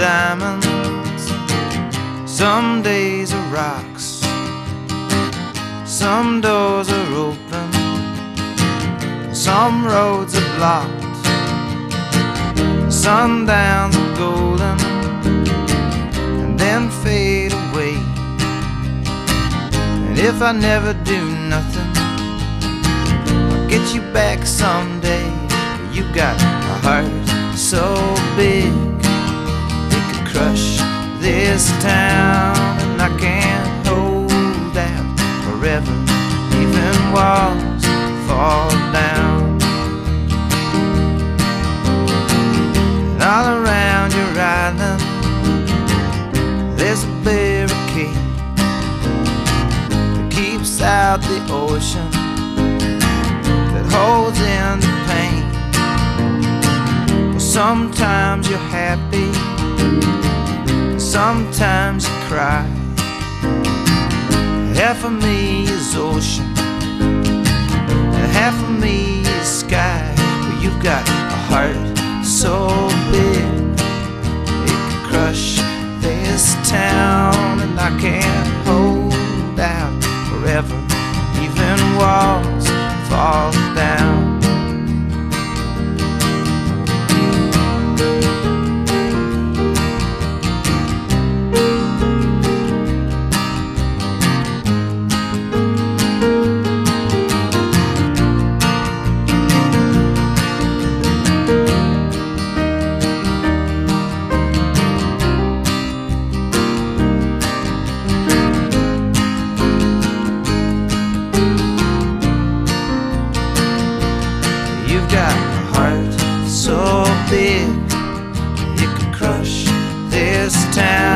diamonds, some days are rocks, some doors are open, some roads are blocked, sundowns are golden and then fade away. And if I never do nothing, I'll get you back someday. You got a heart so big it could crush this town, and I can't hold out forever, even walls fall down. And all around your island there's a barricade that keeps out the ocean, that holds in the pain. Sometimes you're happy, sometimes you cry. Half of me is ocean, and half of me is sky. But you've got a heart so big it could crush this town, and I can't hold out forever, even walls fall down. Big, you could crush this town.